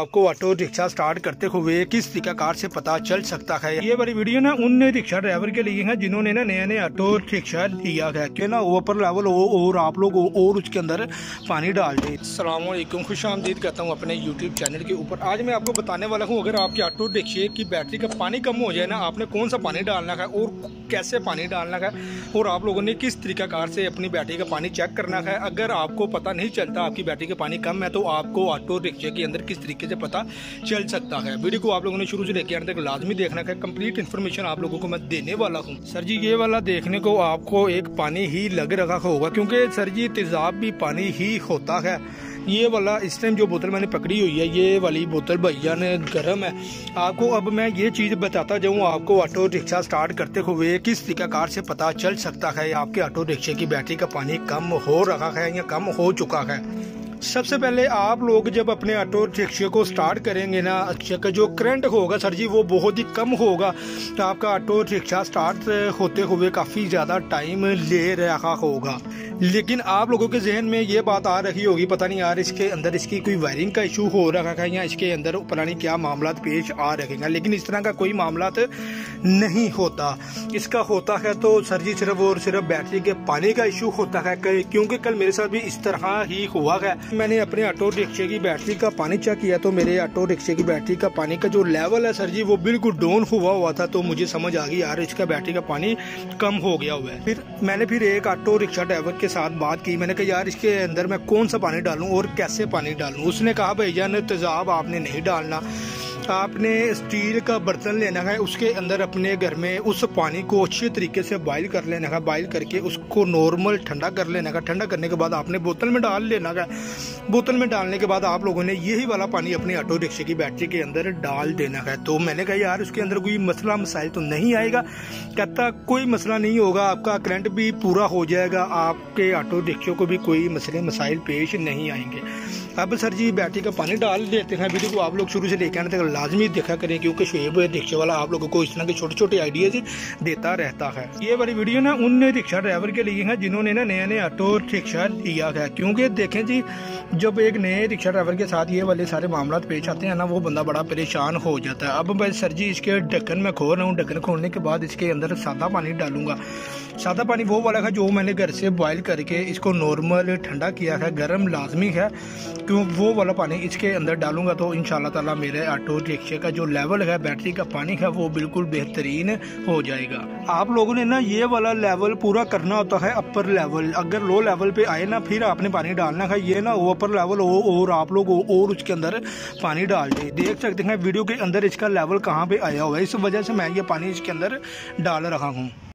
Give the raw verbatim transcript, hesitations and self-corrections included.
आपको auto rickshaw start करते हुए किस प्रकार से पता चल सकता है। ये वाली वीडियो ना उन रिक्शा ड्राइवर के लिए है जिन्होंने ना नया नया ऑटो रिक्शा लिया है कि ना ऊपर लेवल हो और आप लोग और उसके अंदर पानी डाल दें। अस्सलाम वालेकुम, खुश आमदीद कहता हूँ अपने यूट्यूब चैनल के ऊपर। आज मैं आपको बताने वाला हूँ अगर आपके ऑटो रिक्शे की बैटरी का पानी कम हो जाए ना आपने कौन सा पानी डालना है और कैसे पानी डालना है और आप लोगों ने किस तरीक़ाकार से अपनी बैटरी का पानी चेक करना है। अगर आपको पता नहीं चलता आपकी बैटरी का पानी कम है तो आपको ऑटो रिक्शे के अंदर किस तरीके से पता चल सकता है। वीडियो को आप लोगों ने शुरू से लेकर अंत तक लाजमी देखना है, कंप्लीट इन्फॉर्मेशन आप लोगों को मैं देने वाला हूँ। सर जी ये वाला देखने को आपको एक पानी ही लग रहा होगा क्योंकि सर जी तेजाब भी पानी ही होता है। ये वाला इस टाइम जो बोतल मैंने पकड़ी हुई है ये वाली बोतल भैया ने गर्म है। आपको अब मैं ये चीज़ बताता जाऊँ आपको ऑटो रिक्शा स्टार्ट करते हुए किस तरीक़ाकार से पता चल सकता है आपके ऑटो रिक्शे की बैटरी का पानी कम हो रहा है या कम हो चुका है। सबसे पहले आप लोग जब अपने ऑटो रिक्शे को स्टार्ट करेंगे ना रिक्शे का जो करंट होगा सर जी वो बहुत ही कम होगा तो आपका ऑटो रिक्शा स्टार्ट होते हुए काफ़ी ज़्यादा टाइम ले रहा होगा। लेकिन आप लोगों के जहन में ये बात आ रही होगी पता नहीं यार इसके अंदर इसकी कोई वायरिंग का इशू हो रहा है या इसके अंदर पता नहीं क्या मामला पेश आ रहे हैं, लेकिन इस तरह का कोई मामला नहीं होता। इसका होता है तो सर जी सिर्फ और सिर्फ बैटरी के पानी का इशू होता है क्योंकि कल मेरे साथ भी इस तरह ही हुआ है। मैंने अपने ऑटो रिक्शे की बैटरी का पानी चेक किया तो मेरे ऑटो रिक्शे की बैटरी का पानी का जो लेवल है सर जी वो बिल्कुल डाउन हुआ हुआ था तो मुझे समझ आ गई यार इसका बैटरी का पानी कम हो गया हुआ है। फिर मैंने फिर एक ऑटो रिक्शा ड्राइवर के साथ बात की, मैंने कहा यार इसके अंदर मैं कौन सा पानी डालूं और कैसे पानी डालूं। उसने कहा भैया तेजाब आपने नहीं डालना, आपने स्टील का बर्तन लेना है, उसके अंदर अपने घर में उस पानी को अच्छे तरीके से बॉयल कर लेना है, बॉयल करके उसको नॉर्मल ठंडा कर लेना है, ठंडा करने के बाद आपने बोतल में डाल लेना है, बोतल में डालने के बाद आप लोगों ने यही वाला पानी अपने ऑटो रिक्शे की बैटरी के अंदर डाल देना है। तो मैंने कहा यार उसके अंदर कोई मसला मसाइल तो नहीं आएगा। कहता कोई मसला नहीं होगा, आपका करंट भी पूरा हो जाएगा, आपके ऑटो रिक्शे को भी कोई मसले मसाइल पेश नहीं आएंगे। अब सर जी बैटरी का पानी डाल देते हैं। वीडियो को आप लोग शुरू से लेकर आने तक लाजमी देखा करें क्योंकि शुएब रिक्शे वाला आप लोगों को इस तरह के छोटे छोटे आइडियाज देता रहता है। ये वाली वीडियो ना उन रिक्शा ड्राइवर के लिए है जिन्होंने ना नया नया ऑटो रिक्शा लिया है क्योंकि देखें जी जब एक नए रिक्शा ड्राइवर के साथ ये वाले सारे मामला पेश आते हैं ना वो बंदा बड़ा परेशान हो जाता है। अब मैं सर जी इसके ढक्कन में खोल रहा हूँ, ढक्कन खोलने के बाद इसके अंदर सादा पानी डालूंगा। सादा पानी वो वाला है जो मैंने घर से बॉयल करके इसको नॉर्मल ठंडा किया है, गर्म लाजमी है क्यों वो वाला पानी इसके अंदर डालूंगा तो इंशाल्लाह ताला मेरे ऑटो रिक्शे का जो लेवल है बैटरी का पानी है वो बिल्कुल बेहतरीन हो जाएगा। आप लोगों ने ना ये वाला लेवल पूरा करना होता है अपर लेवल। अगर लो लेवल पे आए ना फिर आपने पानी डालना है, ये ना अपर लेवल हो और आप लोग और उसके अंदर पानी डाल दें। देख सकते हैं वीडियो के अंदर इसका लेवल कहाँ पर आया हुआ है, इस वजह से मैं ये पानी इसके अंदर डाल रहा हूँ।